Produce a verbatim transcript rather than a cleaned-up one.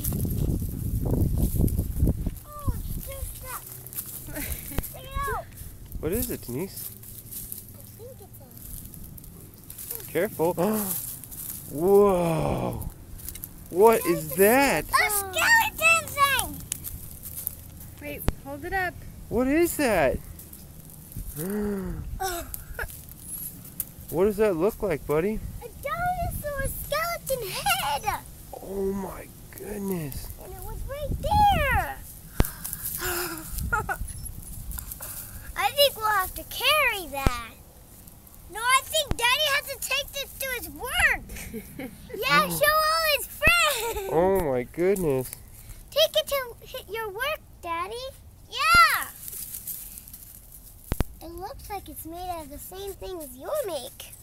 Oh, it's too stuck. Take it out. What is it, Denise? I think it's a... Careful. Whoa. What is that? A skeleton thing. Wait, hold it up. What is that? What does that look like, buddy? A dinosaur skeleton head! Oh my goodness. And it was right there! I think we'll have to carry that. No, I think Daddy has to take this to his work. Yeah, show all his friends! Oh my goodness. Take it to your work, Daddy. Yeah! It looks like it's made out of the same thing as you make.